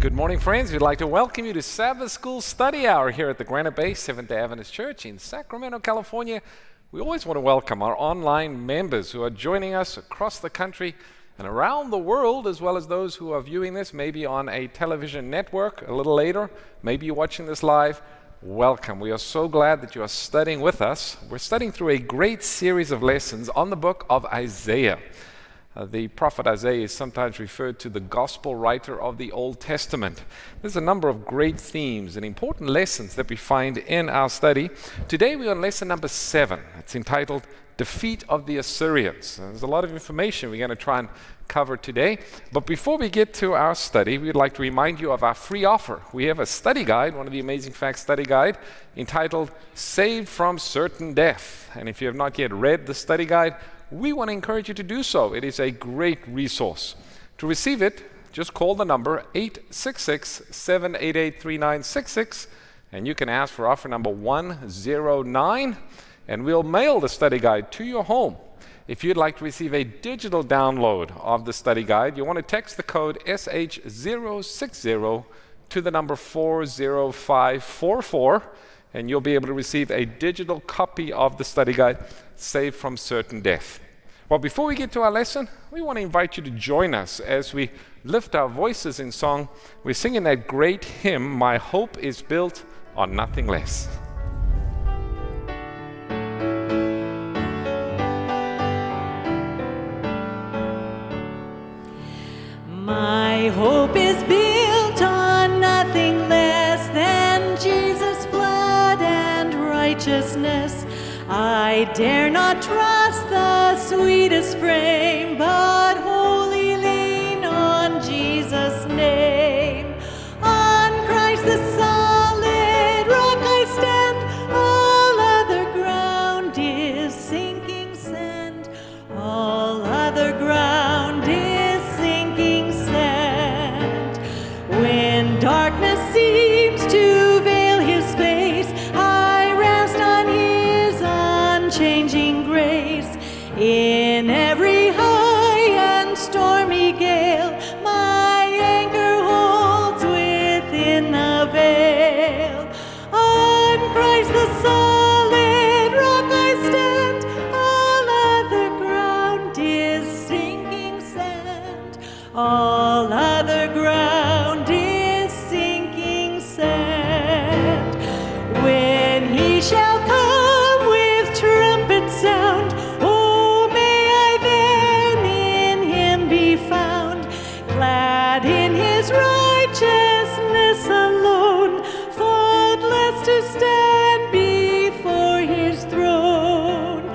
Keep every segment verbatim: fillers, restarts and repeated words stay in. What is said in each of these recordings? Good morning, friends. We'd like to welcome you to Sabbath School Study Hour here at the Granite Bay Seventh-day Adventist Church in Sacramento, California. We always want to welcome our online members who are joining us across the country and around the world, as well as those who are viewing this maybe on a television network a little later, maybe you're watching this live. Welcome. We are so glad that you are studying with us. We're studying through a great series of lessons on the book of Isaiah. The prophet Isaiah is sometimes referred to the gospel writer of the Old Testament. There's a number of great themes and important lessons that we find in our study. Today we're on lesson number seven. It's entitled Defeat of the Assyrians. And there's a lot of information we're going to try and cover today. But before we get to our study, we'd like to remind you of our free offer. We have a study guide, one of the Amazing Facts study guide, entitled Saved from Certain Death. And if you have not yet read the study guide, we want to encourage you to do so. It is a great resource. To receive it, just call the number eight six six, seven eight eight, three nine six six, and you can ask for offer number one zero nine, and we'll mail the study guide to your home. If you'd like to receive a digital download of the study guide, you want to text the code S H zero six zero to the number four zero five four four, and you'll be able to receive a digital copy of the study guide, Saved from Certain Death. Well, before we get to our lesson, we want to invite you to join us as we lift our voices in song. We're singing that great hymn, My Hope is Built on Nothing Less. My hope is built on nothing less than Jesus' blood and righteousness. I dare not trust the sweetest frame, but wholly lean on Jesus' name. On Christ the solid rock I stand, all other ground is sinking sand. All other ground is sinking sand. When darkness seems to veil his face, changing grace. In every high and stormy gale, my anchor holds within the veil. On Christ the solid rock I stand, all other ground is sinking sand. All other ground is sinking sand. When he shall come sound, oh, may I then in him be found, glad in his righteousness alone, faultless to stand before his throne.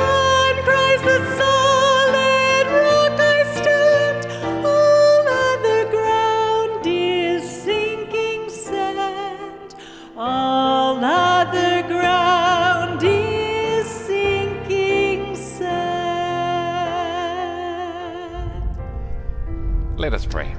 On Christ the solid rock I stand, all other ground is sinking sand. All other ground is Let us pray.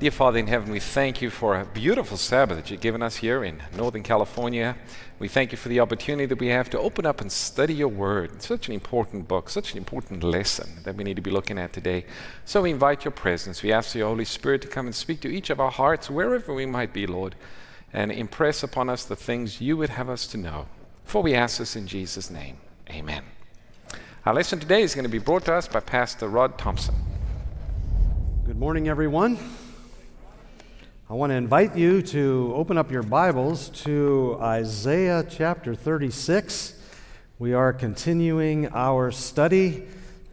Dear Father in heaven, we thank you for a beautiful Sabbath that you've given us here in Northern California. We thank you for the opportunity that we have to open up and study your word. It's such an important book, such an important lesson that we need to be looking at today. So we invite your presence. We ask your Holy Spirit to come and speak to each of our hearts, wherever we might be, Lord, and impress upon us the things you would have us to know. For we ask this in Jesus' name. Amen. Our lesson today is going to be brought to us by Pastor Rod Thompson. Good morning, everyone. I want to invite you to open up your Bibles to Isaiah chapter thirty-six. We are continuing our study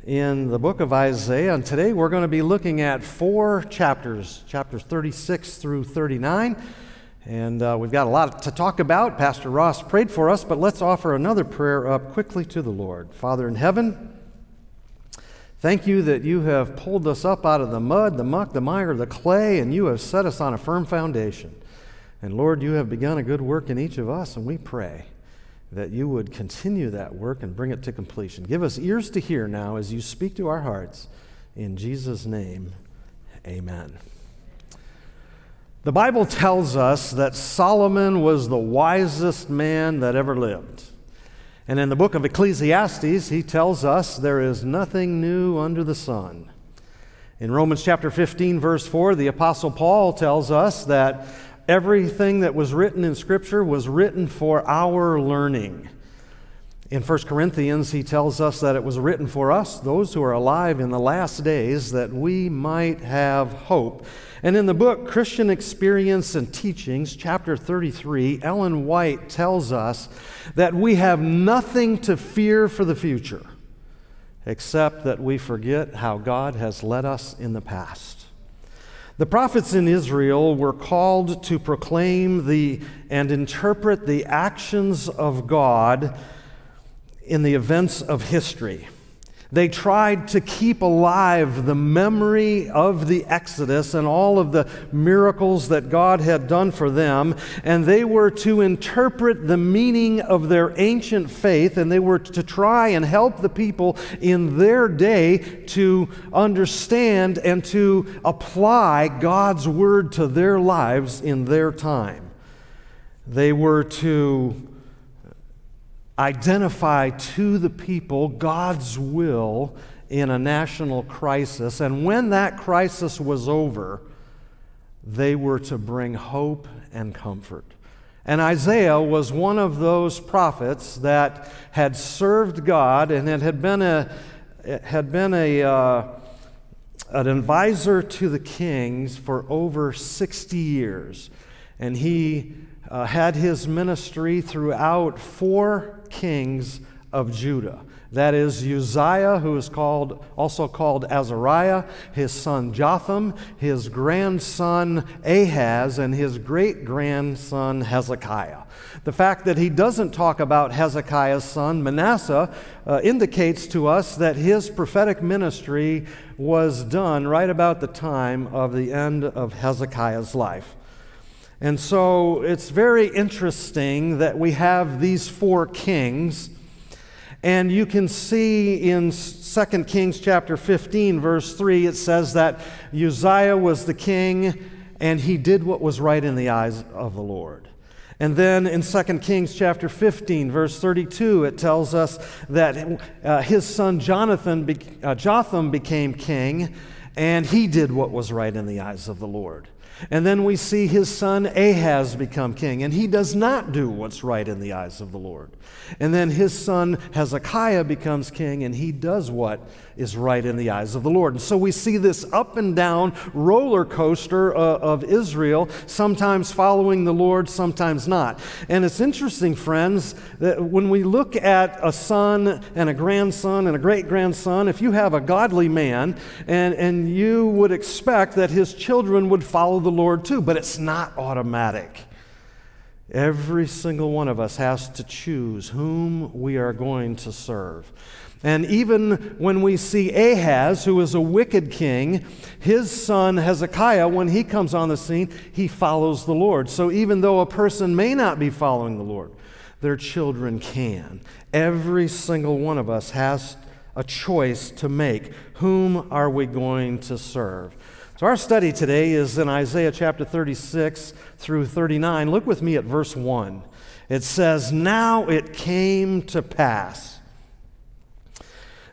in the book of Isaiah, and today we're going to be looking at four chapters, chapters thirty-six through thirty-nine. And uh, we've got a lot to talk about. Pastor Ross prayed for us, but let's offer another prayer up quickly to the Lord. Father in heaven, thank you that you have pulled us up out of the mud, the muck, the mire, the clay, and you have set us on a firm foundation. And Lord, you have begun a good work in each of us, and we pray that you would continue that work and bring it to completion. Give us ears to hear now as you speak to our hearts. In Jesus' name, amen. The Bible tells us that Solomon was the wisest man that ever lived. And in the book of Ecclesiastes, he tells us there is nothing new under the sun. In Romans chapter fifteen, verse four, the Apostle Paul tells us that everything that was written in Scripture was written for our learning. In First Corinthians, he tells us that it was written for us, those who are alive in the last days, that we might have hope. And in the book, Christian Experience and Teachings, chapter thirty-three, Ellen White tells us that we have nothing to fear for the future, except that we forget how God has led us in the past. The prophets in Israel were called to proclaim the and interpret the actions of God in the events of history. They tried to keep alive the memory of the Exodus and all of the miracles that God had done for them, and they were to interpret the meaning of their ancient faith, and they were to try and help the people in their day to understand and to apply God's word to their lives in their time. They were to identify to the people God's will in a national crisis. And when that crisis was over, they were to bring hope and comfort. And Isaiah was one of those prophets that had served God, and it had been a, it had been a, uh, an advisor to the kings for over sixty years. And he uh, had his ministry throughout four kings of Judah. That is Uzziah, who is called, also called Azariah, his son Jotham, his grandson Ahaz, and his great-grandson Hezekiah. The fact that he doesn't talk about Hezekiah's son Manasseh uh, indicates to us that his prophetic ministry was done right about the time of the end of Hezekiah's life. And so it's very interesting that we have these four kings, and you can see in Second Kings chapter fifteen, verse three, it says that Uzziah was the king, and he did what was right in the eyes of the Lord. And then in Second Kings chapter fifteen, verse thirty-two, it tells us that uh, his son Jonathan be uh, Jotham became king, and he did what was right in the eyes of the Lord. And then we see his son Ahaz become king, and he does not do what's right in the eyes of the Lord. And then his son Hezekiah becomes king, and he does what is right in the eyes of the Lord. And so we see this up and down roller coaster uh, of Israel, sometimes following the Lord, sometimes not. And it's interesting, friends, that when we look at a son and a grandson and a great-grandson, if you have a godly man, and, and you would expect that his children would follow the the Lord too, but it's not automatic. Every single one of us has to choose whom we are going to serve. And even when we see Ahaz, who is a wicked king, his son Hezekiah, when he comes on the scene, he follows the Lord. So even though a person may not be following the Lord, their children can. Every single one of us has a choice to make. Whom are we going to serve? So our study today is in Isaiah chapter thirty-six through thirty-nine. Look with me at verse one. It says, "Now it came to pass."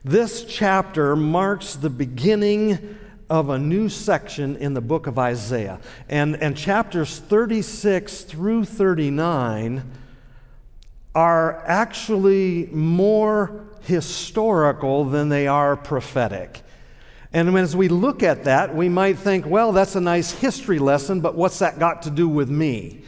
This chapter marks the beginning of a new section in the book of Isaiah. And, and chapters thirty-six through thirty-nine are actually more historical than they are prophetic. And as we look at that, we might think, well, that's a nice history lesson, but what's that got to do with me?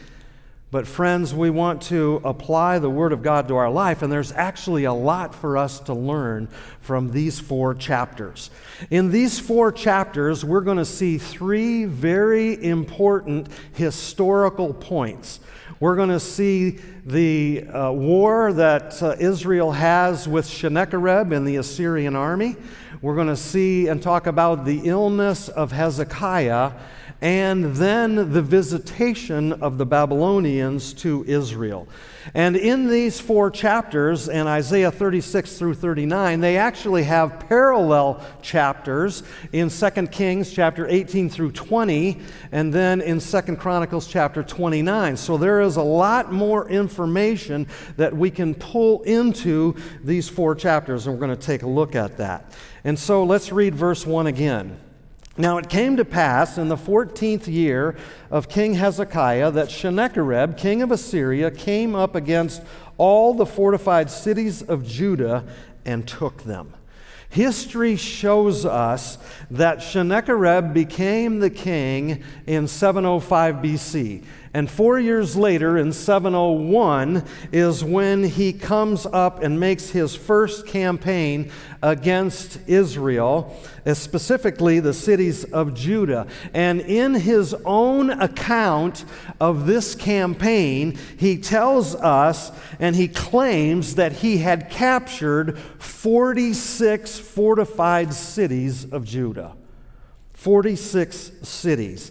But friends, we want to apply the Word of God to our life, and there's actually a lot for us to learn from these four chapters. In these four chapters, we're going to see three very important historical points. We're going to see the uh, war that uh, Israel has with Sennacherib and the Assyrian army. We're going to see and talk about the illness of Hezekiah, and then the visitation of the Babylonians to Israel. And in these four chapters, in Isaiah thirty-six through thirty-nine, they actually have parallel chapters in Second Kings chapter eighteen through twenty, and then in Second Chronicles chapter twenty-nine. So there is a lot more information that we can pull into these four chapters, and we're going to take a look at that. And so let's read verse one again. Now it came to pass in the fourteenth year of King Hezekiah that Sennacherib, king of Assyria, came up against all the fortified cities of Judah and took them. History shows us that Sennacherib became the king in seven oh five B C, and four years later, in seven oh one, is when he comes up and makes his first campaign against Israel, specifically the cities of Judah. And in his own account of this campaign, he tells us and he claims that he had captured forty-six fortified cities of Judah. forty-six cities.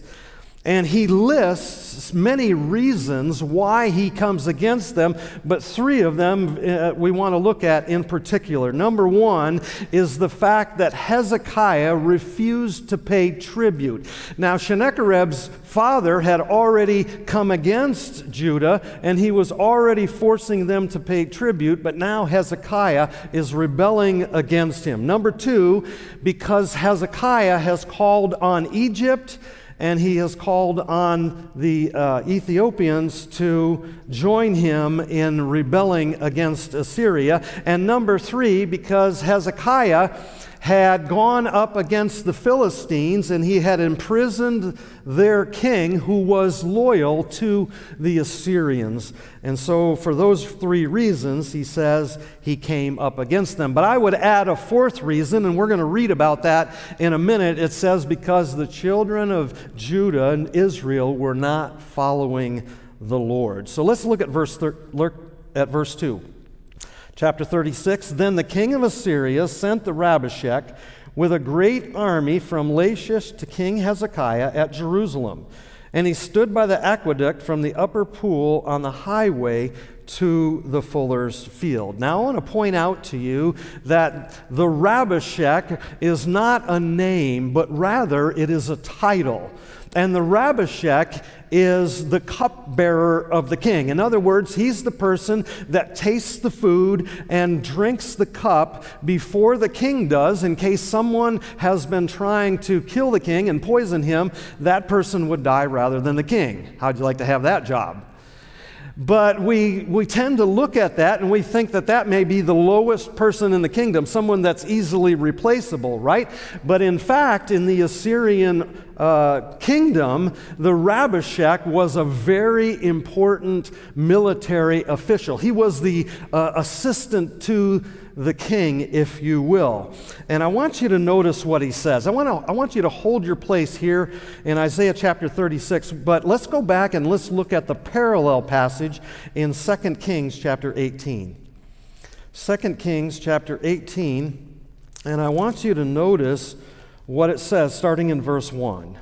And he lists many reasons why he comes against them, but three of them uh, we want to look at in particular. Number one is the fact that Hezekiah refused to pay tribute. Now, Sennacherib's father had already come against Judah, and he was already forcing them to pay tribute, but now Hezekiah is rebelling against him. Number two, because Hezekiah has called on Egypt, and he has called on the uh, Ethiopians to join him in rebelling against Assyria. And number three, because Hezekiah had gone up against the Philistines and he had imprisoned their king who was loyal to the Assyrians. And so for those three reasons, he says he came up against them. But I would add a fourth reason, and we're going to read about that in a minute. It says because the children of Judah and Israel were not following the Lord. So let's look at verse, look at verse two. Chapter thirty-six, then the king of Assyria sent the Rabshakeh with a great army from Lachish to King Hezekiah at Jerusalem. And he stood by the aqueduct from the upper pool on the highway to the Fuller's Field. Now I want to point out to you that the Rabshakeh is not a name, but rather it is a title. And the Rabshakeh is the cupbearer of the king. In other words, he's the person that tastes the food and drinks the cup before the king does, in case someone has been trying to kill the king and poison him. That person would die rather than the king. How'd you like to have that job? But we, we tend to look at that and we think that that may be the lowest person in the kingdom, someone that's easily replaceable, right? But in fact, in the Assyrian uh, kingdom, the Rabshakeh was a very important military official. He was the uh, assistant to the king, if you will. And I want you to notice what he says. I want to, I want you to hold your place here in Isaiah chapter thirty-six, but let's go back and let's look at the parallel passage in Second Kings chapter eighteen. Second Kings chapter eighteen, and I want you to notice what it says starting in verse one.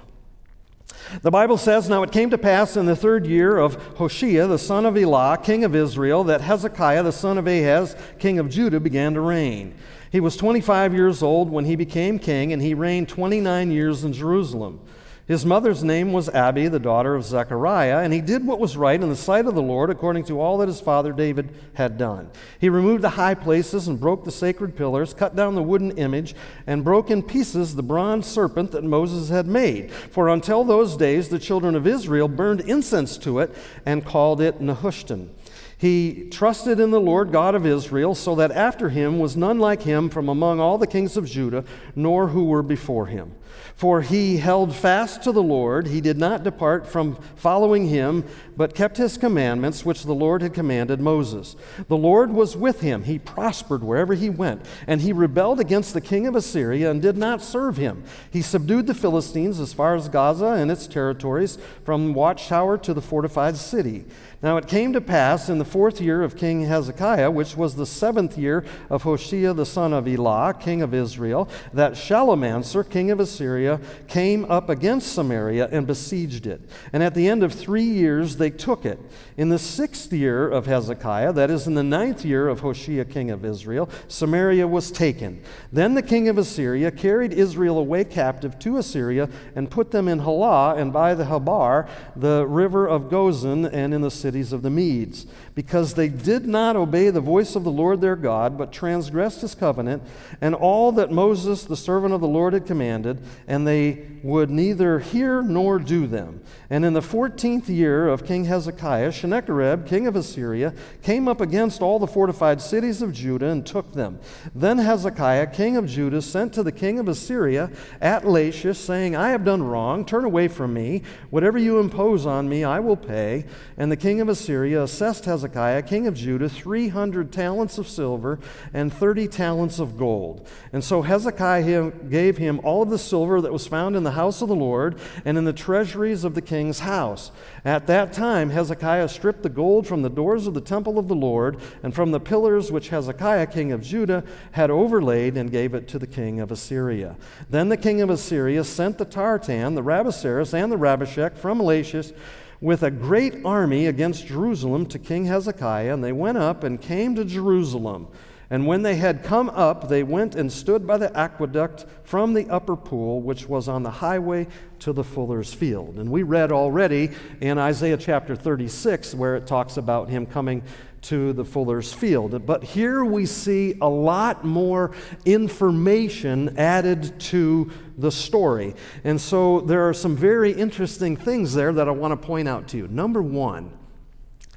The Bible says, now it came to pass in the third year of Hoshea, the son of Elah, king of Israel, that Hezekiah, the son of Ahaz, king of Judah, began to reign. He was twenty-five years old when he became king, and he reigned twenty-nine years in Jerusalem. His mother's name was Abby, the daughter of Zechariah, and he did what was right in the sight of the Lord according to all that his father David had done. He removed the high places and broke the sacred pillars, cut down the wooden image, and broke in pieces the bronze serpent that Moses had made. For until those days the children of Israel burned incense to it and called it Nehushtan. He trusted in the Lord God of Israel, so that after him was none like him from among all the kings of Judah, nor who were before him. For he held fast to the Lord, he did not depart from following him, but kept his commandments which the Lord had commanded Moses. The Lord was with him, he prospered wherever he went, and he rebelled against the king of Assyria and did not serve him. He subdued the Philistines as far as Gaza and its territories, from the watchtower to the fortified city. Now it came to pass in the fourth year of King Hezekiah, which was the seventh year of Hoshea the son of Elah, king of Israel, that Shalmaneser, king of Assyria, came up against Samaria and besieged it. And at the end of three years they took it. In the sixth year of Hezekiah, that is in the ninth year of Hoshea, king of Israel, Samaria was taken. Then the king of Assyria carried Israel away captive to Assyria and put them in Halah and by the Habar, the river of Gozan, and in the city cities of the Medes, because they did not obey the voice of the Lord their God, but transgressed his covenant and all that Moses the servant of the Lord had commanded, and they would neither hear nor do them. And in the fourteenth year of King Hezekiah, Sennacherib, king of Assyria, came up against all the fortified cities of Judah and took them. Then Hezekiah, king of Judah, sent to the king of Assyria at Lachish, saying, I have done wrong, turn away from me. Whatever you impose on me, I will pay. And the king of Assyria assessed Hezekiah, king of Judah, three hundred talents of silver and thirty talents of gold. And so Hezekiah gave him all of the silver that was found in the house of the Lord and in the treasuries of the king's house. At that time, Hezekiah stripped the gold from the doors of the temple of the Lord and from the pillars which Hezekiah, king of Judah, had overlaid, and gave it to the king of Assyria. Then the king of Assyria sent the Tartan, the Rabsaris, and the Rabshakeh from Lachish with a great army against Jerusalem to King Hezekiah, and they went up and came to Jerusalem. And when they had come up, they went and stood by the aqueduct from the upper pool, which was on the highway to the Fuller's Field. And we read already in Isaiah chapter thirty-six where it talks about him coming to the Fuller's Field. But here we see a lot more information added to the story. And so there are some very interesting things there that I want to point out to you. Number one,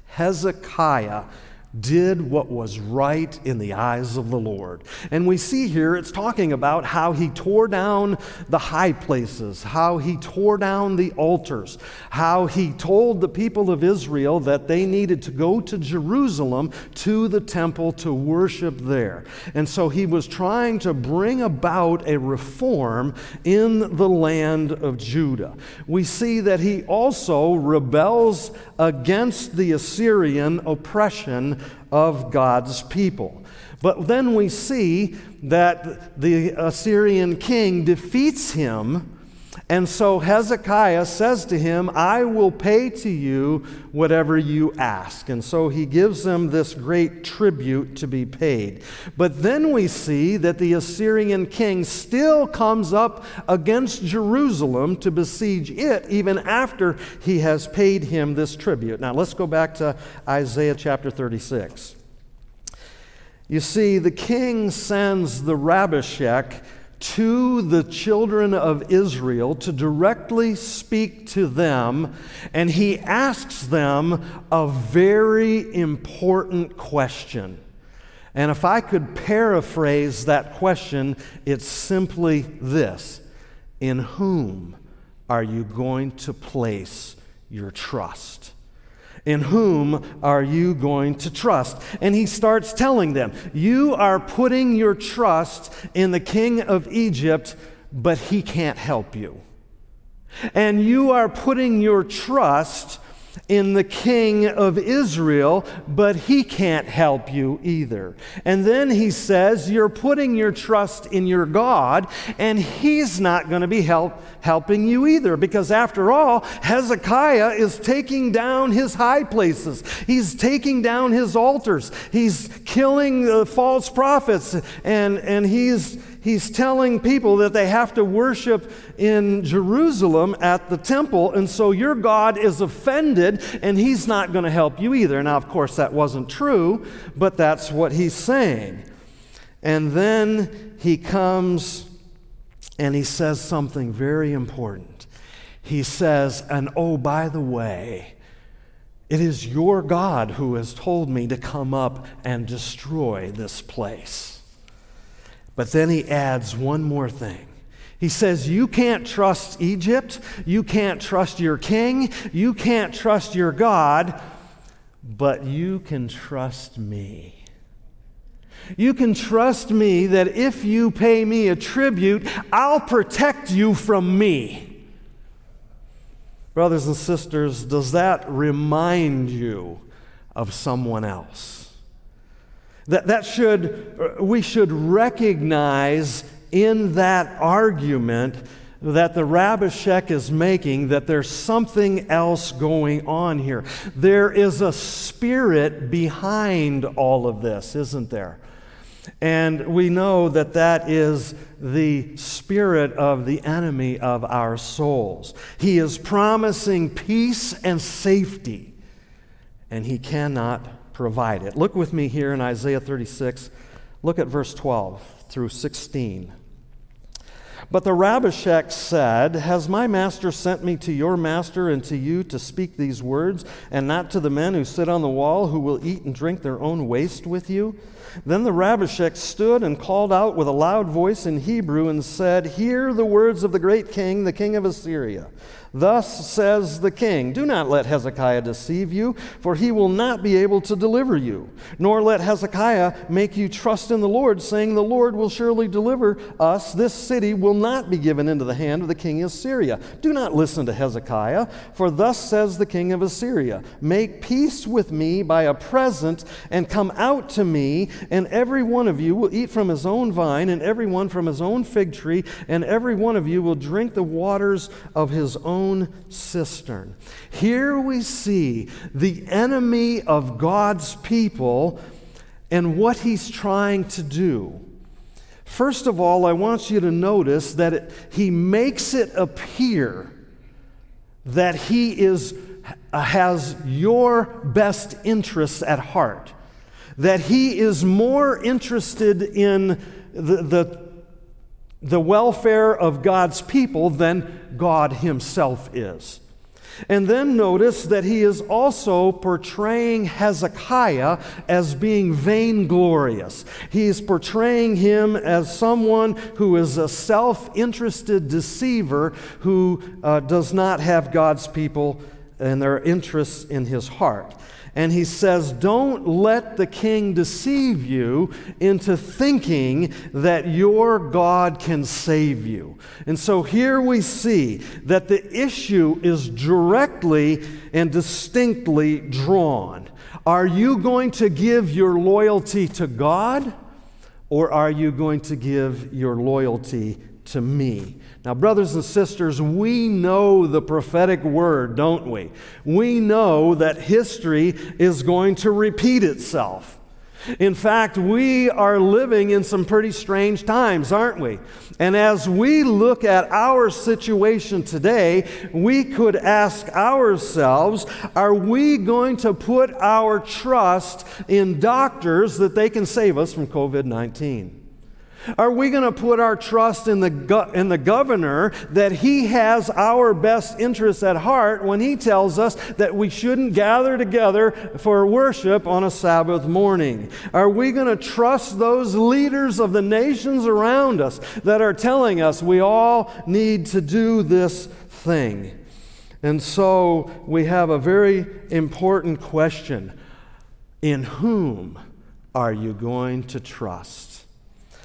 Hezekiah did what was right in the eyes of the Lord. And we see here it's talking about how he tore down the high places, how he tore down the altars, how he told the people of Israel that they needed to go to Jerusalem to the temple to worship there. And so he was trying to bring about a reform in the land of Judah. We see that he also rebels against the Assyrian oppression of God's people. But then we see that the Assyrian king defeats him, and so Hezekiah says to him, I will pay to you whatever you ask. And so he gives them this great tribute to be paid. But then we see that the Assyrian king still comes up against Jerusalem to besiege it, even after he has paid him this tribute. Now let's go back to Isaiah chapter thirty-six. You see, the king sends the Rabshakeh to the children of Israel to directly speak to them, and he asks them a very important question. And if I could paraphrase that question, it's simply this: in whom are you going to place your trust? In whom are you going to trust? And he starts telling them, you are putting your trust in the king of Egypt, but he can't help you. And you are putting your trust in the king of Israel, but he can't help you either. And then he says, you're putting your trust in your God, and he's not going to be help, helping you either, because after all, Hezekiah is taking down his high places. He's taking down his altars. He's killing the false prophets, and, and he's He's telling people that they have to worship in Jerusalem at the temple, and so your God is offended, and he's not going to help you either. Now, of course, that wasn't true, but that's what he's saying. And then he comes and he says something very important. He says, and oh, by the way, it is your God who has told me to come up and destroy this place. But then he adds one more thing. He says, you can't trust Egypt, you can't trust your king, you can't trust your God, but you can trust me. You can trust me that if you pay me a tribute, I'll protect you from me. Brothers and sisters, does that remind you of someone else? That, that should, we should recognize in that argument that the Rabshakeh is making that there's something else going on here. There is a spirit behind all of this, isn't there? And we know that that is the spirit of the enemy of our souls. He is promising peace and safety. and he cannot provide it. Look with me here in Isaiah thirty-six. Look at verse twelve through sixteen. But the Rabshakeh said, "Has my master sent me to your master and to you to speak these words, and not to the men who sit on the wall, who will eat and drink their own waste with you?" Then the Rabshakeh stood and called out with a loud voice in Hebrew and said, "Hear the words of the great king, the king of Assyria. Thus says the king, do not let Hezekiah deceive you, for he will not be able to deliver you. Nor let Hezekiah make you trust in the Lord, saying, the Lord will surely deliver us. This city will not be given into the hand of the king of Assyria. Do not listen to Hezekiah, for thus says the king of Assyria, make peace with me by a present and come out to me, and every one of you will eat from his own vine, and every one from his own fig tree, and every one of you will drink the waters of his own cistern." Here we see the enemy of God's people and what he's trying to do. First of all, I want you to notice that it, he makes it appear that he is, has your best interests at heart, that he is more interested in the, the the welfare of God's people than God himself is. And then notice that he is also portraying Hezekiah as being vainglorious. He is portraying him as someone who is a self-interested deceiver who uh, does not have God's people and their interests in his heart. And he says, don't let the king deceive you into thinking that your God can save you. And so here we see that the issue is directly and distinctly drawn. Are you going to give your loyalty to God, or are you going to give your loyalty to me? Now, brothers and sisters, we know the prophetic word, don't we? We know that history is going to repeat itself. In fact, we are living in some pretty strange times, aren't we? And as we look at our situation today, we could ask ourselves, are we going to put our trust in doctors that they can save us from COVID nineteen? Are we going to put our trust in the, go in the governor that he has our best interests at heart when he tells us that we shouldn't gather together for worship on a Sabbath morning? Are we going to trust those leaders of the nations around us that are telling us we all need to do this thing? And so we have a very important question. In whom are you going to trust?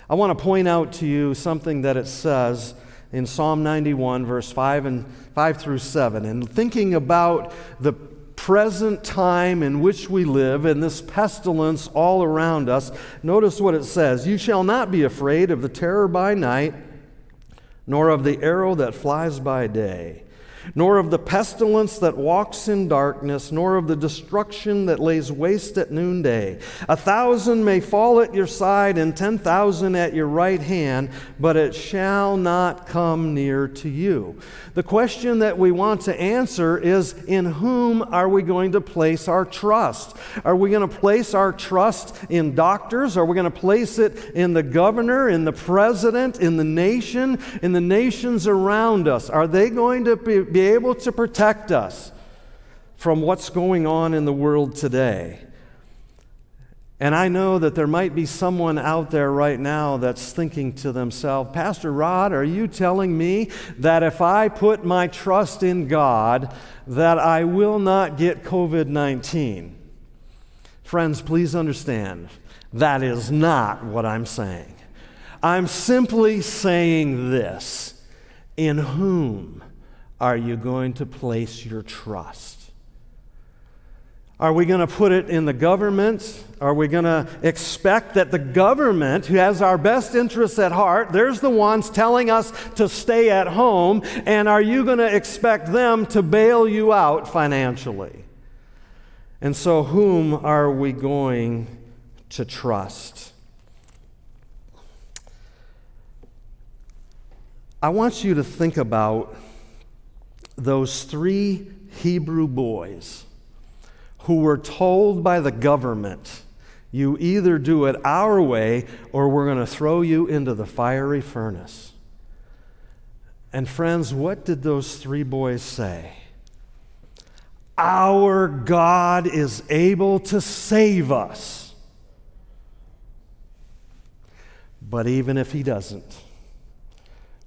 I want to point out to you something that it says in Psalm ninety-one, verse five and five through seven. And thinking about the present time in which we live and this pestilence all around us, notice what it says. You shall not be afraid of the terror by night, nor of the arrow that flies by day, nor of the pestilence that walks in darkness, nor of the destruction that lays waste at noonday. A thousand may fall at your side and ten thousand at your right hand, but it shall not come near to you. The question that we want to answer is, in whom are we going to place our trust? Are we going to place our trust in doctors? Are we going to place it in the governor, in the president, in the nation, in the nations around us? Are they going to be be able to protect us from what's going on in the world today? And I know that there might be someone out there right now that's thinking to themselves, Pastor Rod, are you telling me that if I put my trust in God, that I will not get COVID nineteen? Friends, please understand, that is not what I'm saying. I'm simply saying this: in whom are you going to place your trust? Are we going to put it in the government? Are we going to expect that the government, who has our best interests at heart, there's the ones telling us to stay at home, and are you going to expect them to bail you out financially? And so whom are we going to trust? I want you to think about those three Hebrew boys who were told by the government, you either do it our way or we're going to throw you into the fiery furnace. And friends, what did those three boys say? Our God is able to save us. But even if He doesn't,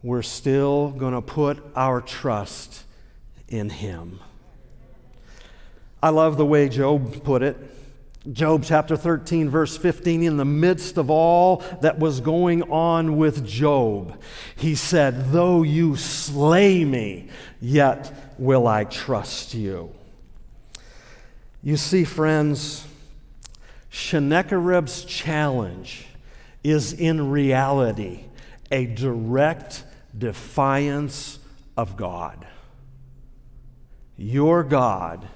we're still going to put our trust in Him. I love the way Job put it. Job chapter thirteen, verse fifteen, in the midst of all that was going on with Job, he said, though you slay me, yet will I trust you. You see, friends, Sennacherib's challenge is in reality a direct defiance of God. Your God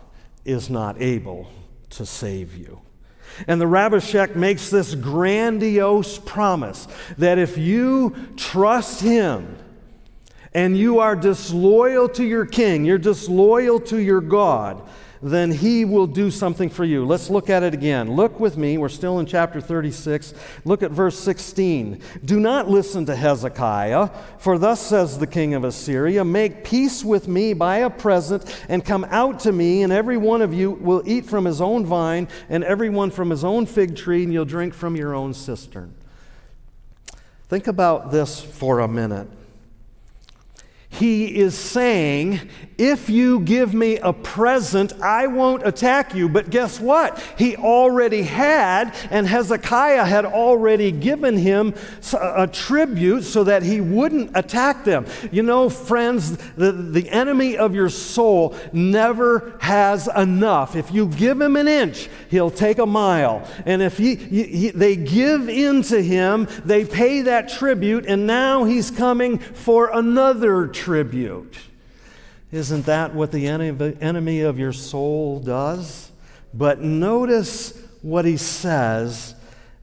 is not able to save you. And the Rabshakeh makes this grandiose promise that if you trust Him and you are disloyal to your king, you're disloyal to your God, then He will do something for you. Let's look at it again. Look with me. We're still in chapter thirty-six. Look at verse sixteen. Do not listen to Hezekiah, for thus says the king of Assyria, make peace with me by a present, and come out to me, and every one of you will eat from his own vine, and every one from his own fig tree, and you'll drink from your own cistern. Think about this for a minute. He is saying, if you give me a present, I won't attack you. But guess what? He already had, and Hezekiah had already given him a tribute so that he wouldn't attack them. You know, friends, the, the enemy of your soul never has enough. If you give him an inch, he'll take a mile. And if he, he, he, they give in to him, they pay that tribute, and now he's coming for another tribute. Tribute. Isn't that what the enemy of your soul does? But notice what he says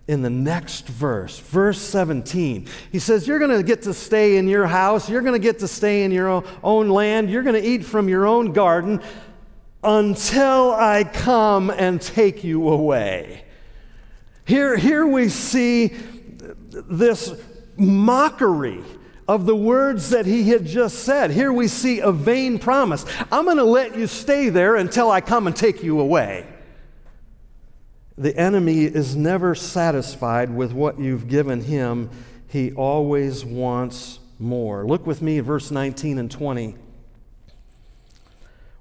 in the next verse, verse seventeen. He says, you're going to get to stay in your house. You're going to get to stay in your own land. You're going to eat from your own garden until I come and take you away. Here, here we see this mockery of the words that he had just said. Here we see a vain promise. I'm going to let you stay there until I come and take you away. The enemy is never satisfied with what you've given him. He always wants more. Look with me at verse nineteen and twenty.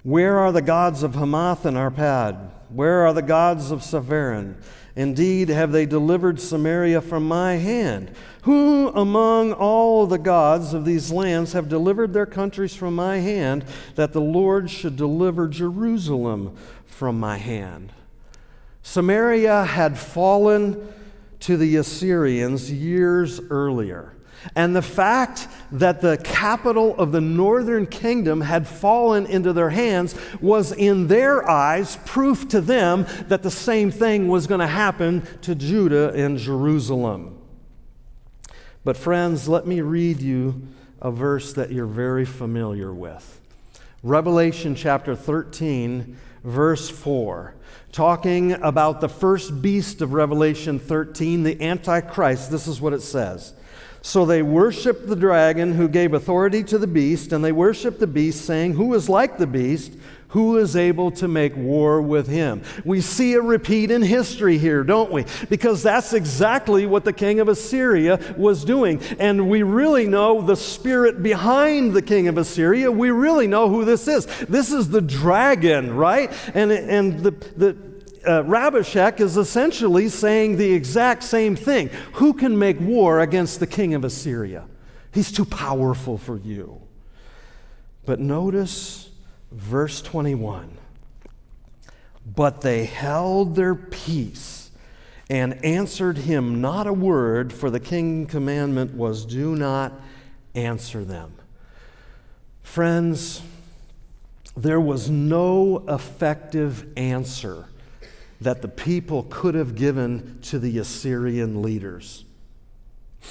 Where are the gods of Hamath and Arpad? Where are the gods of Severin? Indeed, have they delivered Samaria from my hand? Who among all the gods of these lands have delivered their countries from my hand, that the Lord should deliver Jerusalem from my hand? Samaria had fallen to the Assyrians years earlier. And the fact that the capital of the northern kingdom had fallen into their hands was, in their eyes, proof to them that the same thing was going to happen to Judah and Jerusalem. But friends, let me read you a verse that you're very familiar with. Revelation chapter thirteen, verse four. Talking about the first beast of Revelation thirteen, the Antichrist, this is what it says. So they worshiped the dragon who gave authority to the beast, and they worshiped the beast, saying, who is like the beast? Who is able to make war with him? We see a repeat in history here, don't we? Because that's exactly what the king of Assyria was doing. And we really know the spirit behind the king of Assyria. We really know who this is. This is the dragon, right? And, and the... the Uh, Rabshakeh is essentially saying the exact same thing. Who can make war against the king of Assyria? He's too powerful for you. But notice verse twenty-one. But they held their peace and answered him not a word, for the king's commandment was, do not answer them. Friends, there was no effective answer that the people could have given to the Assyrian leaders.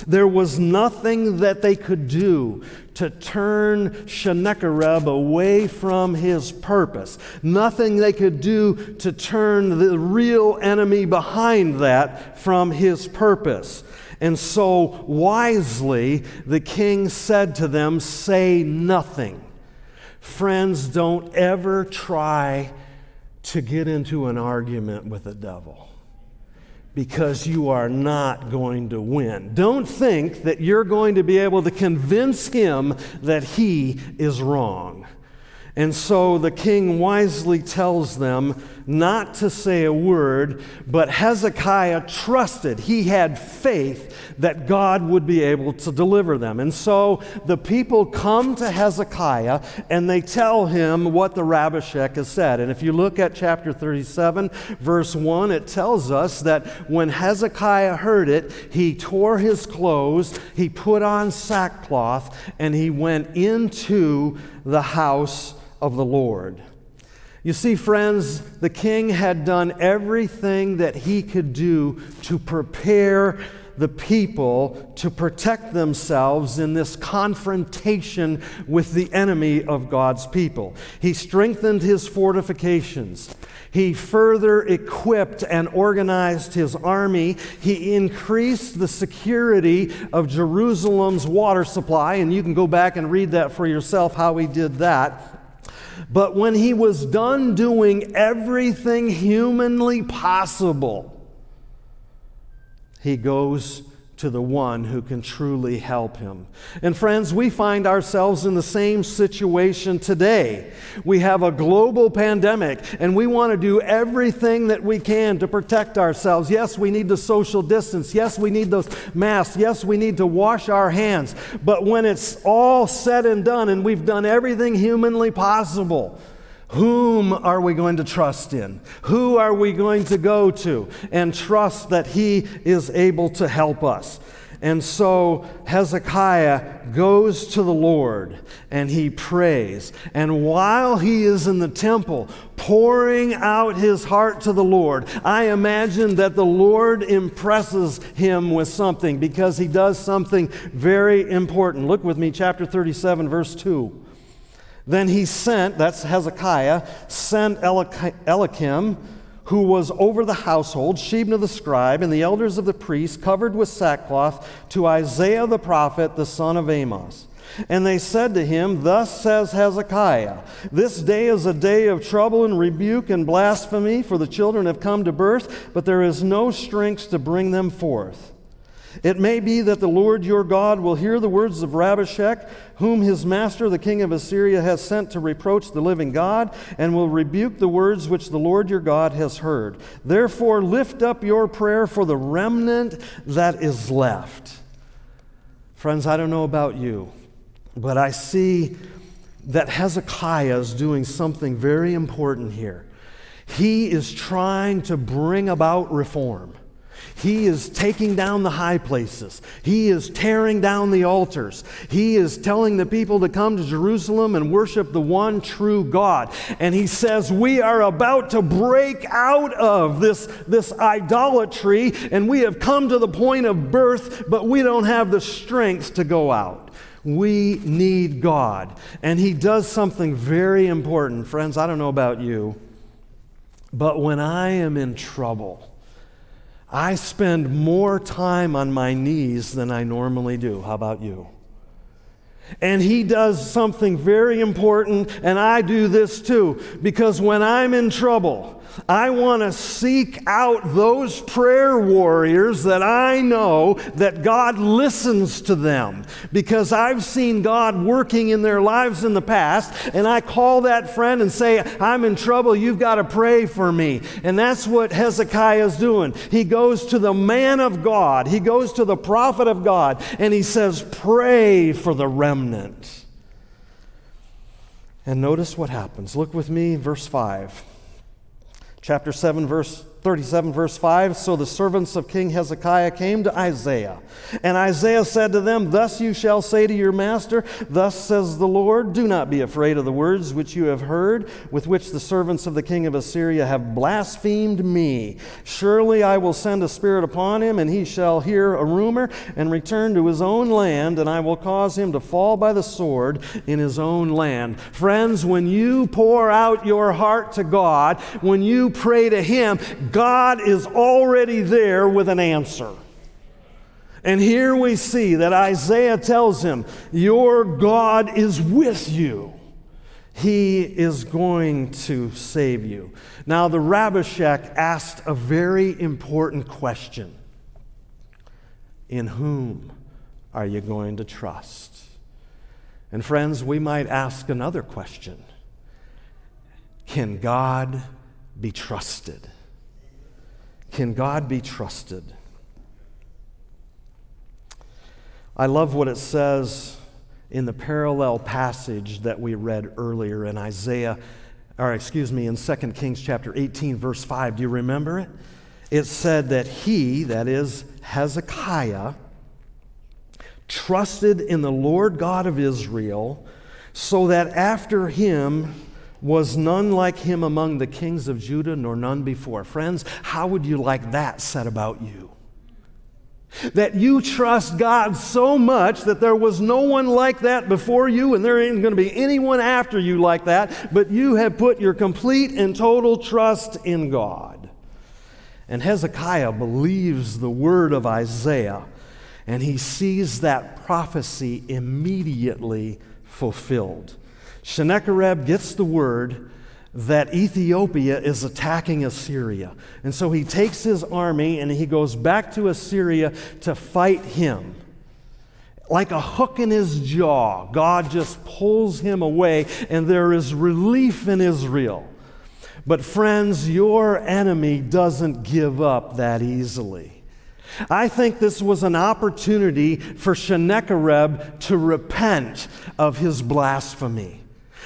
There was nothing that they could do to turn Sennacherib away from his purpose. Nothing they could do to turn the real enemy behind that from his purpose. And so wisely the king said to them, "Say nothing." Friends, don't ever try to get into an argument with the devil, because you are not going to win. Don't think that you're going to be able to convince him that he is wrong. And so the king wisely tells them not to say a word, but Hezekiah trusted. He had faith that God would be able to deliver them. And so the people come to Hezekiah and they tell him what the Rabshakeh said. And if you look at chapter thirty-seven, verse one, it tells us that when Hezekiah heard it, he tore his clothes, he put on sackcloth, and he went into the house of the Lord. You see, friends, the king had done everything that he could do to prepare the people to protect themselves in this confrontation with the enemy of God's people. He strengthened his fortifications. He further equipped and organized his army. He increased the security of Jerusalem's water supply, and you can go back and read that for yourself, how he did that. But when he was done doing everything humanly possible, he goes to the one who can truly help him. And friends, we find ourselves in the same situation today. We have a global pandemic, and we want to do everything that we can to protect ourselves. Yes, we need the social distance. Yes, we need those masks. Yes, we need to wash our hands. But when it's all said and done, and we've done everything humanly possible, whom are we going to trust in? Who are we going to go to and trust that he is able to help us? And so Hezekiah goes to the Lord and he prays. And while he is in the temple pouring out his heart to the Lord, I imagine that the Lord impresses him with something, because he does something very important. Look with me, chapter thirty-seven, verse two. Then he sent, that's Hezekiah, sent Eliakim, who was over the household, Shebna the scribe, and the elders of the priests, covered with sackcloth, to Isaiah the prophet, the son of Amos. And they said to him, "Thus says Hezekiah, this day is a day of trouble and rebuke and blasphemy, for the children have come to birth, but there is no strength to bring them forth. It may be that the Lord your God will hear the words of Rabshakeh, whom his master, the king of Assyria, has sent to reproach the living God, and will rebuke the words which the Lord your God has heard. Therefore, lift up your prayer for the remnant that is left." Friends, I don't know about you, but I see that Hezekiah is doing something very important here. He is trying to bring about reform. He is taking down the high places. He is tearing down the altars. He is telling the people to come to Jerusalem and worship the one true God. And he says, we are about to break out of this, this idolatry, and we have come to the point of birth, but we don't have the strength to go out. We need God. And he does something very important. Friends, I don't know about you, but when I am in trouble, I spend more time on my knees than I normally do. How about you? And he does something very important, and I do this too, because when I'm in trouble, I want to seek out those prayer warriors that I know that God listens to them, because I've seen God working in their lives in the past, and I call that friend and say, I'm in trouble, you've got to pray for me. And that's what Hezekiah is doing. He goes to the man of God, he goes to the prophet of God, and he says, pray for the remnant. And notice what happens. Look with me, verse five. Chapter seven, verse thirty-seven verse five, so the servants of King Hezekiah came to Isaiah. And Isaiah said to them, thus you shall say to your master, thus says the Lord, do not be afraid of the words which you have heard, with which the servants of the king of Assyria have blasphemed me. Surely I will send a spirit upon him, and he shall hear a rumor and return to his own land, and I will cause him to fall by the sword in his own land. Friends, when you pour out your heart to God, when you pray to him, God is already there with an answer. And here we see that Isaiah tells him, your God is with you. He is going to save you. Now, the Rabshakeh asked a very important question. In whom are you going to trust? And friends, we might ask another question. Can God be trusted? Can God be trusted? I love what it says in the parallel passage that we read earlier in Isaiah, or excuse me, in Second Kings chapter eighteen, verse five. Do you remember it? It said that he, that is Hezekiah, trusted in the Lord God of Israel, so that after him was none like him among the kings of Judah, nor none before. Friends, how would you like that said about you? That you trust God so much that there was no one like that before you, and there ain't going to be anyone after you like that, but you have put your complete and total trust in God. And Hezekiah believes the word of Isaiah, and he sees that prophecy immediately fulfilled. Sennacherib gets the word that Ethiopia is attacking Assyria. And so he takes his army and he goes back to Assyria to fight him. Like a hook in his jaw, God just pulls him away, and there is relief in Israel. But friends, your enemy doesn't give up that easily. I think this was an opportunity for Sennacherib to repent of his blasphemy.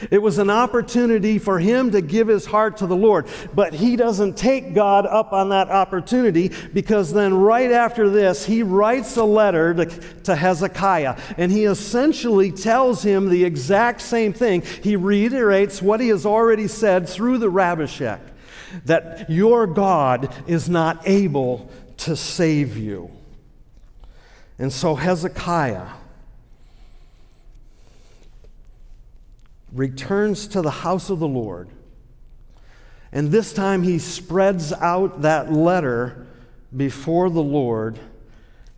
It was an opportunity for him to give his heart to the Lord, but he doesn't take God up on that opportunity, because then right after this, he writes a letter to, to Hezekiah, and he essentially tells him the exact same thing. He reiterates what he has already said through the Rabshakeh, that your God is not able to save you. And so Hezekiah returns to the house of the Lord, and this time he spreads out that letter before the Lord,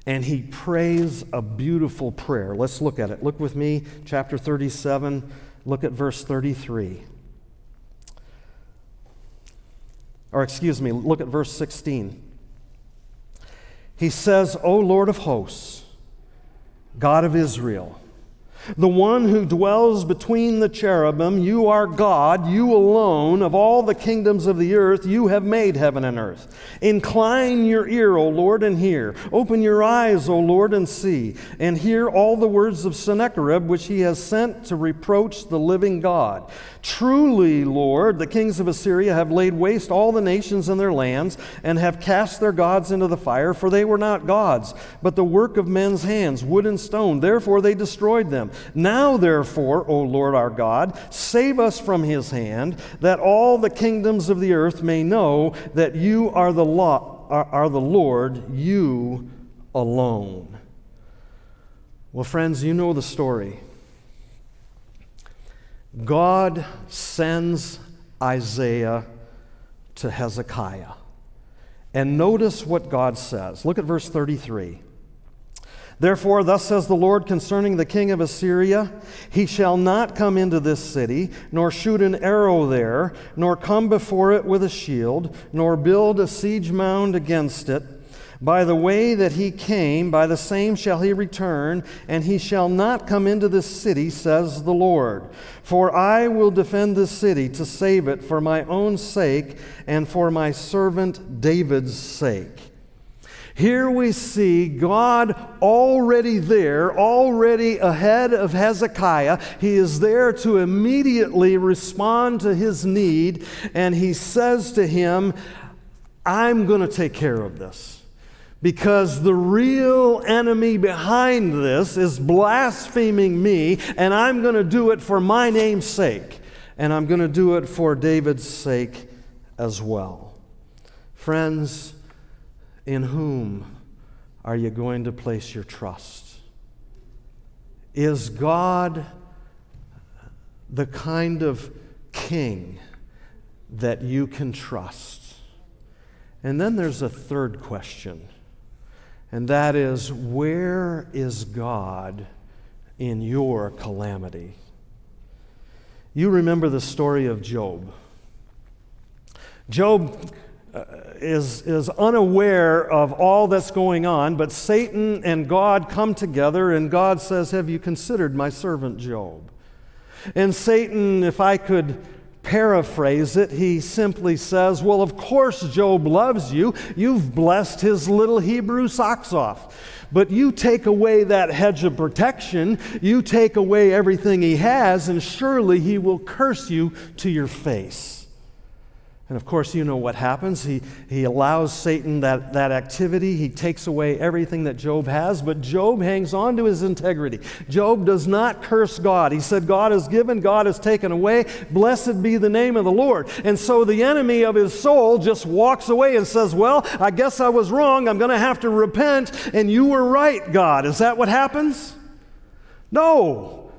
and he prays a beautiful prayer. Let's look at it. Look with me, chapter thirty-seven, look at verse thirty-three. Or excuse me, look at verse sixteen. He says, O Lord of hosts, God of Israel, the one who dwells between the cherubim, you are God, you alone, of all the kingdoms of the earth, you have made heaven and earth. Incline your ear, O Lord, and hear. Open your eyes, O Lord, and see, and hear all the words of Sennacherib, which he has sent to reproach the living God. Truly, Lord, the kings of Assyria have laid waste all the nations and their lands, and have cast their gods into the fire, for they were not gods, but the work of men's hands, wood and stone. Therefore they destroyed them. Now, therefore, O Lord our God, save us from his hand, that all the kingdoms of the earth may know that you are the, lo- are, are the Lord, you alone. Well, friends, you know the story. God sends Isaiah to Hezekiah. And notice what God says. Look at verse thirty-three. Therefore, thus says the Lord concerning the king of Assyria, he shall not come into this city, nor shoot an arrow there, nor come before it with a shield, nor build a siege mound against it. By the way that he came, by the same shall he return, and he shall not come into this city, says the Lord. For I will defend this city to save it for my own sake and for my servant David's sake. Here we see God already there, already ahead of Hezekiah. He is there to immediately respond to his need, and he says to him, I'm going to take care of this. Because the real enemy behind this is blaspheming me, and I'm going to do it for my name's sake. And I'm going to do it for David's sake as well. Friends, in whom are you going to place your trust? Is God the kind of king that you can trust? And then there's a third question. And that is, where is God in your calamity? You remember the story of Job. Job uh, is, is unaware of all that's going on, but Satan and God come together, and God says, "Have you considered my servant Job?" And Satan, if I could paraphrase it, he simply says, "Well, of course Job loves you. You've blessed his little Hebrew socks off. But you take away that hedge of protection, you take away everything he has, and surely he will curse you to your face." And of course, you know what happens. He, he allows Satan that, that activity. He takes away everything that Job has, but Job hangs on to his integrity. Job does not curse God. He said, "God is given, God is taken away. Blessed be the name of the Lord." And so the enemy of his soul just walks away and says, "Well, I guess I was wrong. I'm going to have to repent, and you were right, God." Is that what happens? No.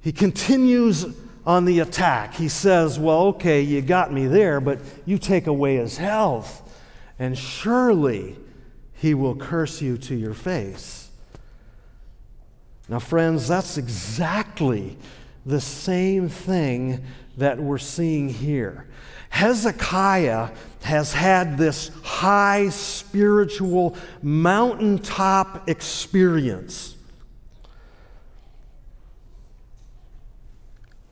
He continues on the attack. He says, "Well, okay, you got me there, but you take away his health, and surely he will curse you to your face." Now, friends, that's exactly the same thing that we're seeing here. Hezekiah has had this high spiritual mountaintop experience.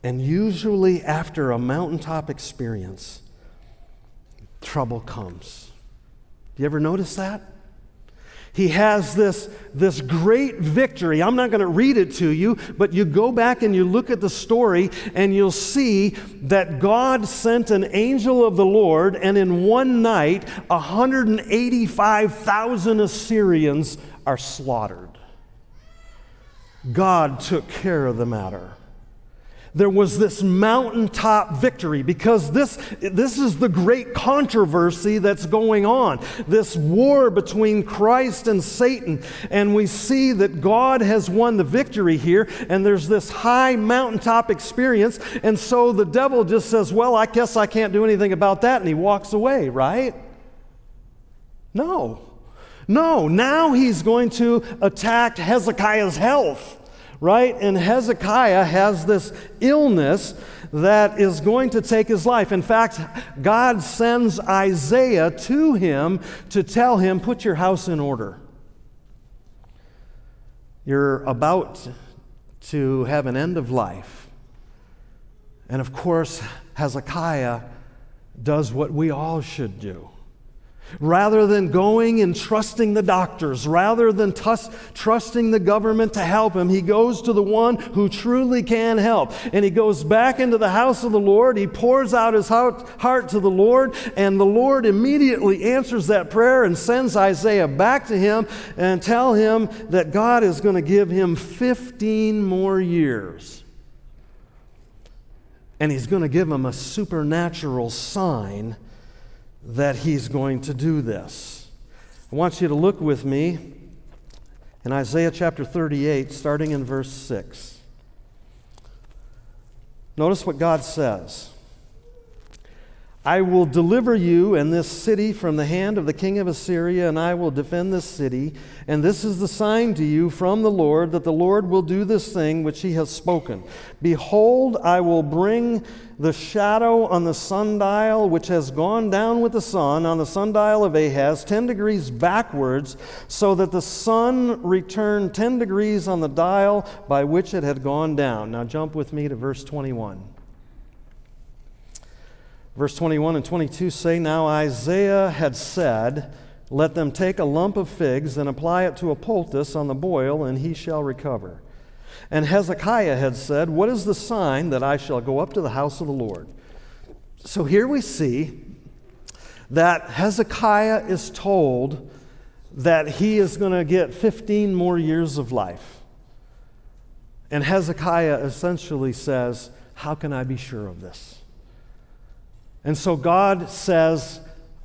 And usually after a mountaintop experience, trouble comes. You ever notice that? He has this, this great victory. I'm not going to read it to you, but you go back and you look at the story, and you'll see that God sent an angel of the Lord, and in one night, one hundred eighty-five thousand Assyrians are slaughtered. God took care of the matter. There was this mountaintop victory, because this, this is the great controversy that's going on, this war between Christ and Satan. And we see that God has won the victory here, and there's this high mountaintop experience. And so the devil just says, "Well, I guess I can't do anything about that," and he walks away, right? No. No, now he's going to attack Hezekiah's health. Right? And Hezekiah has this illness that is going to take his life. In fact, God sends Isaiah to him to tell him, "Put your house in order. You're about to have an end of life." And of course, Hezekiah does what we all should do. Rather than going and trusting the doctors, rather than tus- trusting the government to help him, he goes to the one who truly can help. And he goes back into the house of the Lord. He pours out his heart to the Lord, and the Lord immediately answers that prayer and sends Isaiah back to him and tell him that God is going to give him fifteen more years. And he's going to give him a supernatural sign that he's going to do this. I want you to look with me in Isaiah chapter thirty-eight, starting in verse six. Notice what God says. "I will deliver you and this city from the hand of the king of Assyria, and I will defend this city. And this is the sign to you from the Lord, that the Lord will do this thing which he has spoken. Behold, I will bring the shadow on the sundial which has gone down with the sun, on the sundial of Ahaz, ten degrees backwards, so that the sun returned ten degrees on the dial by which it had gone down." Now jump with me to verse twenty-one. Verse twenty-one and twenty-two say, "Now Isaiah had said, 'Let them take a lump of figs and apply it to a poultice on the boil, and he shall recover.' And Hezekiah had said, 'What is the sign that I shall go up to the house of the Lord?'" So here we see that Hezekiah is told that he is going to get fifteen more years of life. And Hezekiah essentially says, how can I be sure of this? And so God says,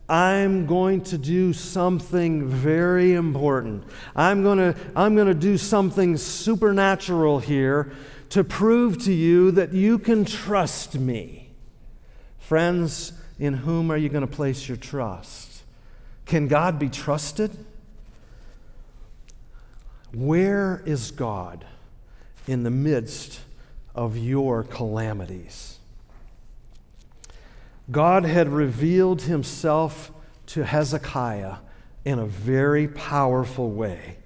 I'm going to do something very important. I'm going to, I'm going to do something supernatural here to prove to you that you can trust me. Friends, in whom are you going to place your trust? Can God be trusted? Where is God in the midst of your calamities? God had revealed himself to Hezekiah in a very powerful way.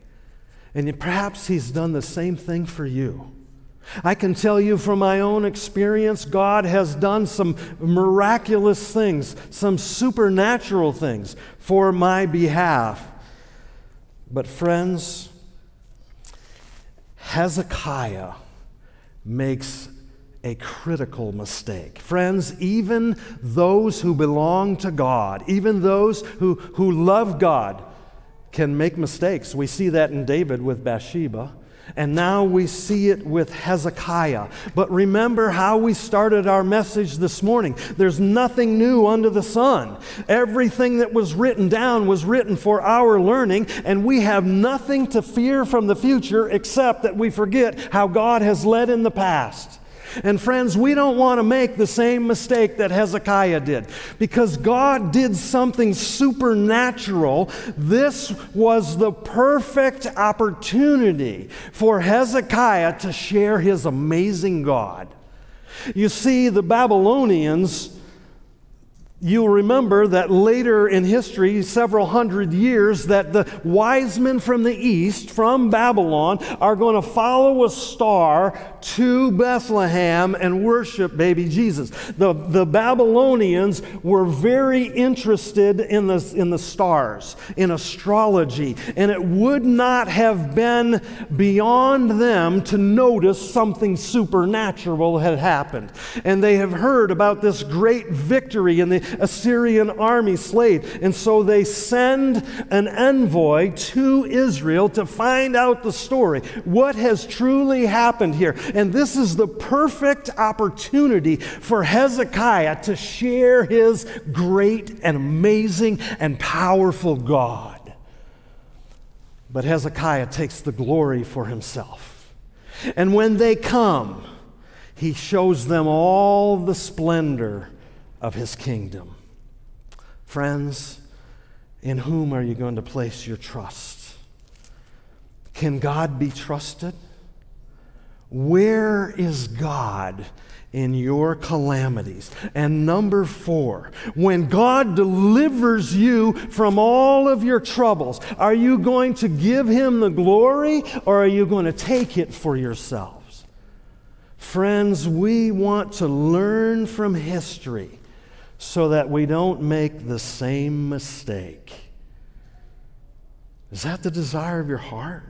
And perhaps he's done the same thing for you. I can tell you from my own experience, God has done some miraculous things, some supernatural things for my behalf. But friends, Hezekiah makes a critical mistake. Friends, even those who belong to God, even those who, who love God, can make mistakes. We see that in David with Bathsheba, and now we see it with Hezekiah. But remember how we started our message this morning. There's nothing new under the sun. Everything that was written down was written for our learning, and we have nothing to fear from the future except that we forget how God has led in the past. And friends, we don't want to make the same mistake that Hezekiah did, because God did something supernatural. This was the perfect opportunity for Hezekiah to share his amazing God. You see, the Babylonians, you'll remember that later in history, several hundred years, that the wise men from the east, from Babylon, are going to follow a star to Bethlehem and worship baby Jesus. The, the Babylonians were very interested in the, in the stars, in astrology, and it would not have been beyond them to notice something supernatural had happened. And they have heard about this great victory in the Assyrian army slayed. And so they send an envoy to Israel to find out the story. What has truly happened here? And this is the perfect opportunity for Hezekiah to share his great and amazing and powerful God. But Hezekiah takes the glory for himself. And when they come, he shows them all the splendor of his kingdom. Friends, in whom are you going to place your trust? Can God be trusted? Where is God in your calamities? And number four, when God delivers you from all of your troubles, are you going to give him the glory, or are you going to take it for yourselves? Friends, we want to learn from history so that we don't make the same mistake. Is that the desire of your heart?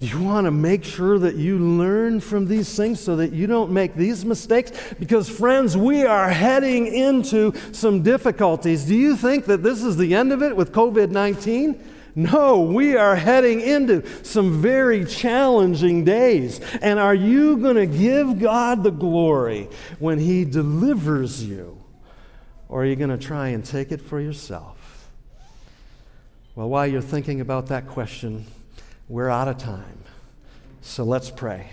Do you want to make sure that you learn from these things so that you don't make these mistakes? Because friends, we are heading into some difficulties. Do you think that this is the end of it with COVID nineteen? No, we are heading into some very challenging days. And are you going to give God the glory when he delivers you? Or are you going to try and take it for yourself? Well, while you're thinking about that question, we're out of time. So let's pray.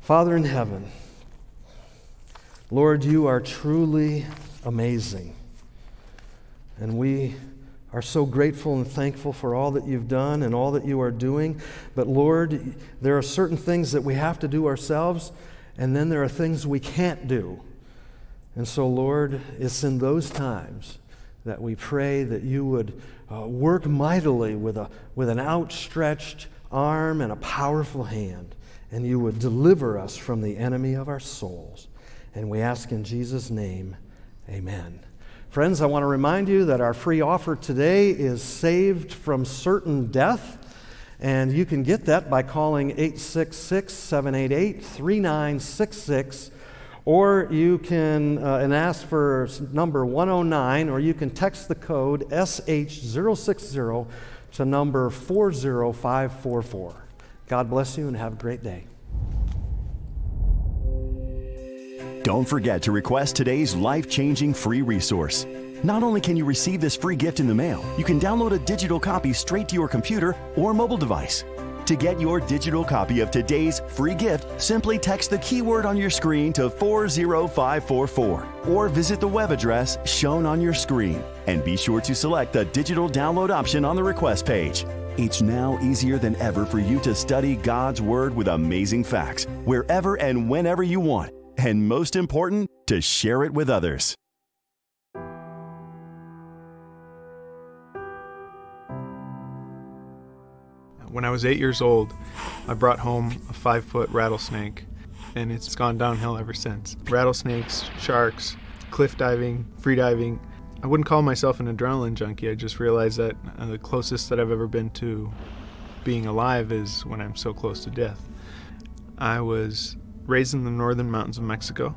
Father in heaven, Lord, you are truly amazing. And we are so grateful and thankful for all that you've done and all that you are doing. But Lord, there are certain things that we have to do ourselves, and then there are things we can't do. And so, Lord, it's in those times that we pray that you would uh, work mightily with, a, with an outstretched arm and a powerful hand, and you would deliver us from the enemy of our souls. And we ask in Jesus' name, amen. Friends, I want to remind you that our free offer today is Saved from Certain Death. And you can get that by calling eight six six, seven eight eight, three nine six six. Or you can, uh, and ask for number one oh nine, or you can text the code S H zero six zero to number four zero five four four. God bless you and have a great day. Don't forget to request today's life-changing free resource. Not only can you receive this free gift in the mail, you can download a digital copy straight to your computer or mobile device. To get your digital copy of today's free gift, simply text the keyword on your screen to four zero five four four or visit the web address shown on your screen. And be sure to select the digital download option on the request page. It's now easier than ever for you to study God's Word with Amazing Facts, wherever and whenever you want. And most important, to share it with others. When I was eight years old, I brought home a five-foot rattlesnake, and it's gone downhill ever since. Rattlesnakes, sharks, cliff diving, free diving. I wouldn't call myself an adrenaline junkie. I just realized that uh, the closest that I've ever been to being alive is when I'm so close to death. I was raised in the northern mountains of Mexico.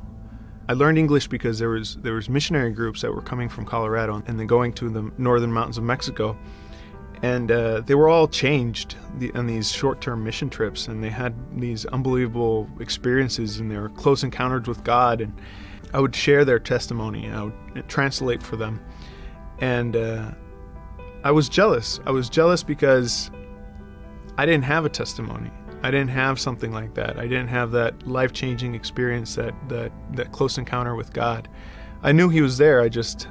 I learned English because there was, there was missionary groups that were coming from Colorado and then going to the northern mountains of Mexico. And uh, they were all changed on these short-term mission trips, and they had these unbelievable experiences, and they were close encounters with God. And I would share their testimony, and I would translate for them. And uh, I was jealous. I was jealous because I didn't have a testimony. I didn't have something like that. I didn't have that life-changing experience, that, that, that close encounter with God. I knew He was there. I just...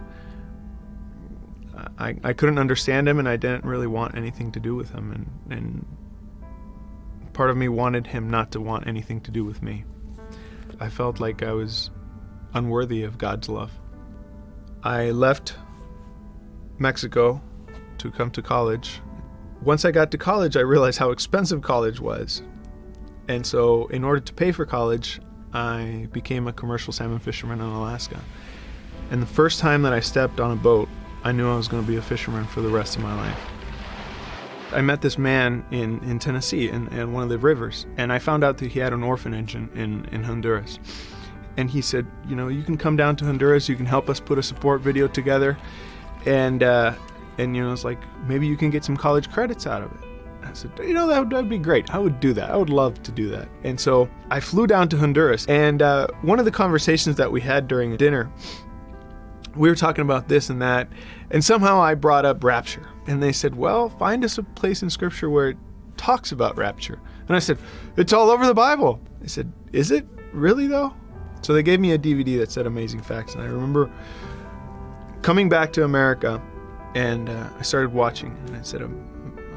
I, I couldn't understand Him, and I didn't really want anything to do with Him, and, and part of me wanted Him not to want anything to do with me. I felt like I was unworthy of God's love. I left Mexico to come to college. Once I got to college, I realized how expensive college was, and so in order to pay for college, I became a commercial salmon fisherman in Alaska. And the first time that I stepped on a boat, I knew I was going to be a fisherman for the rest of my life. I met this man in, in Tennessee, in, in one of the rivers, and I found out that he had an orphanage in, in, in Honduras. And he said, you know, you can come down to Honduras, you can help us put a support video together, and, uh, and you know, it's like, maybe you can get some college credits out of it. I said, you know, that would, that would be great. I would do that. I would love to do that. And so I flew down to Honduras, and uh, one of the conversations that we had during dinner, we were talking about this and that, and somehow I brought up rapture. And they said, well, find us a place in Scripture where it talks about rapture. And I said, it's all over the Bible. They said, is it? Really, though? So they gave me a D V D that said Amazing Facts, and I remember coming back to America, and uh, I started watching, and it said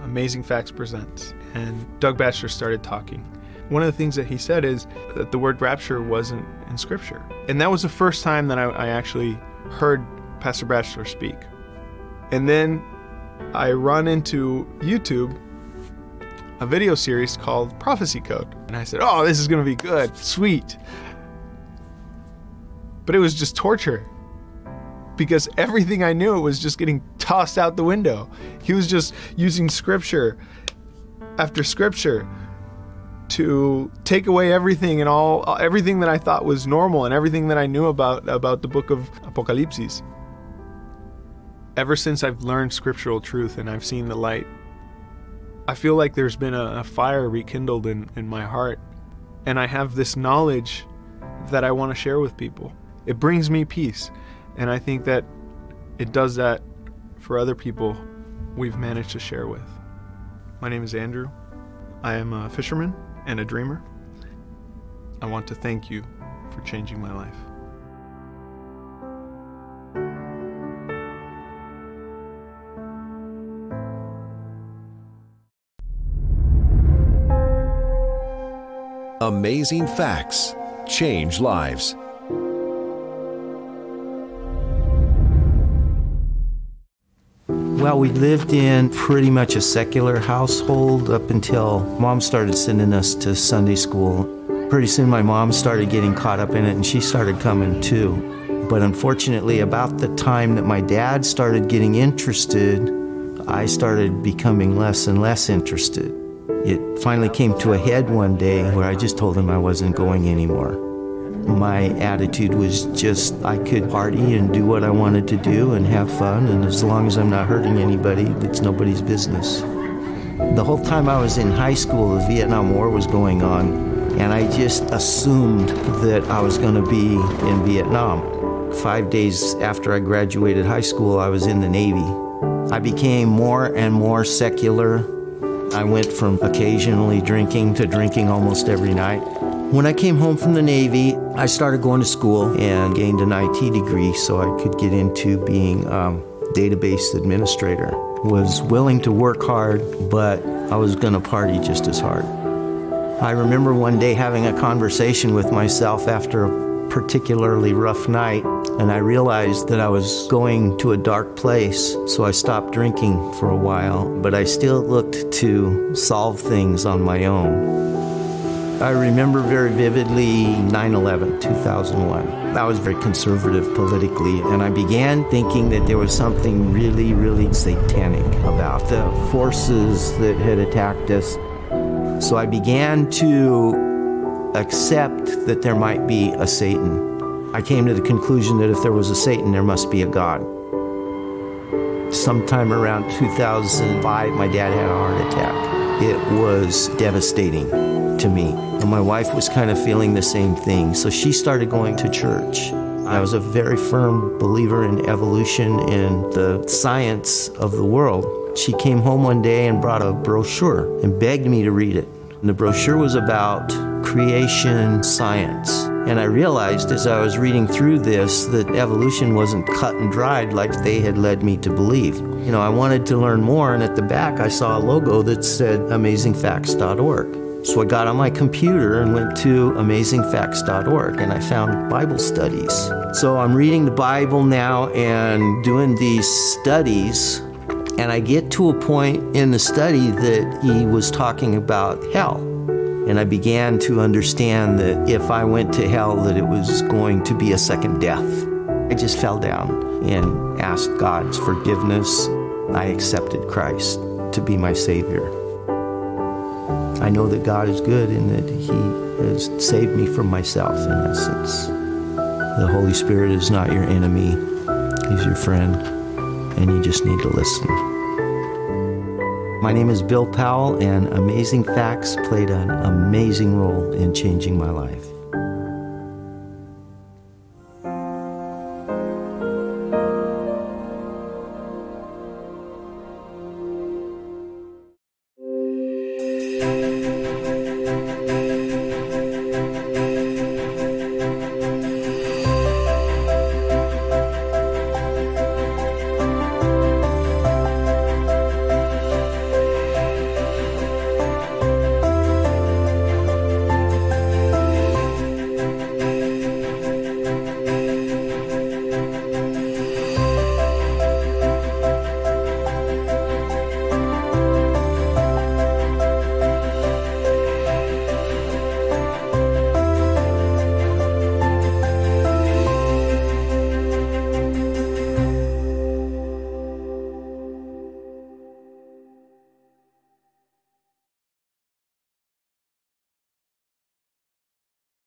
Amazing Facts Presents, and Doug Batchelor started talking. One of the things that he said is that the word rapture wasn't in Scripture. And that was the first time that I, I actually heard Pastor Batchelor speak. And then I run into YouTube, a video series called Prophecy Code. And I said, oh, this is gonna be good, sweet. But it was just torture, because everything I knew was just getting tossed out the window. He was just using scripture after scripture to take away everything and all, everything that I thought was normal and everything that I knew about, about the book of Apocalypse. Ever since I've learned scriptural truth and I've seen the light, I feel like there's been a, a fire rekindled in, in my heart, and I have this knowledge that I want to share with people. It brings me peace, and I think that it does that for other people we've managed to share with. My name is Andrew. I am a fisherman and a dreamer. I want to thank you for changing my life. Amazing Facts change lives. Well, we lived in pretty much a secular household up until Mom started sending us to Sunday school. Pretty soon my mom started getting caught up in it, and she started coming too. But unfortunately, about the time that my dad started getting interested, I started becoming less and less interested. It finally came to a head one day where I just told him I wasn't going anymore. My attitude was just I could party and do what I wanted to do and have fun, and as long as I'm not hurting anybody, it's nobody's business. The whole time I was in high school, the Vietnam War was going on, and I just assumed that I was going to be in Vietnam. Five days after I graduated high school, I was in the Navy. I became more and more secular. I went from occasionally drinking to drinking almost every night. When I came home from the Navy, I started going to school and gained an I T degree so I could get into being a database administrator. Was willing to work hard, but I was going to party just as hard. I remember one day having a conversation with myself after a particularly rough night, and I realized that I was going to a dark place, so I stopped drinking for a while, but I still looked to solve things on my own. I remember very vividly nine eleven, two thousand one. I was very conservative politically, and I began thinking that there was something really, really satanic about the forces that had attacked us. So I began to accept that there might be a Satan. I came to the conclusion that if there was a Satan, there must be a God. Sometime around two thousand five, my dad had a heart attack. It was devastating to me. And my wife was kind of feeling the same thing, so she started going to church. I was a very firm believer in evolution and the science of the world. She came home one day and brought a brochure and begged me to read it. And the brochure was about creation science. And I realized as I was reading through this that evolution wasn't cut and dried like they had led me to believe. You know, I wanted to learn more, and at the back I saw a logo that said amazing facts dot org. So I got on my computer and went to amazing facts dot org, and I found Bible studies. So I'm reading the Bible now and doing these studies, and I get to a point in the study that he was talking about hell. And I began to understand that if I went to hell, that it was going to be a second death. I just fell down and asked God's forgiveness. I accepted Christ to be my Savior. I know that God is good and that He has saved me from myself, in essence. The Holy Spirit is not your enemy. He's your friend, and you just need to listen. My name is Bill Powell, and Amazing Facts played an amazing role in changing my life.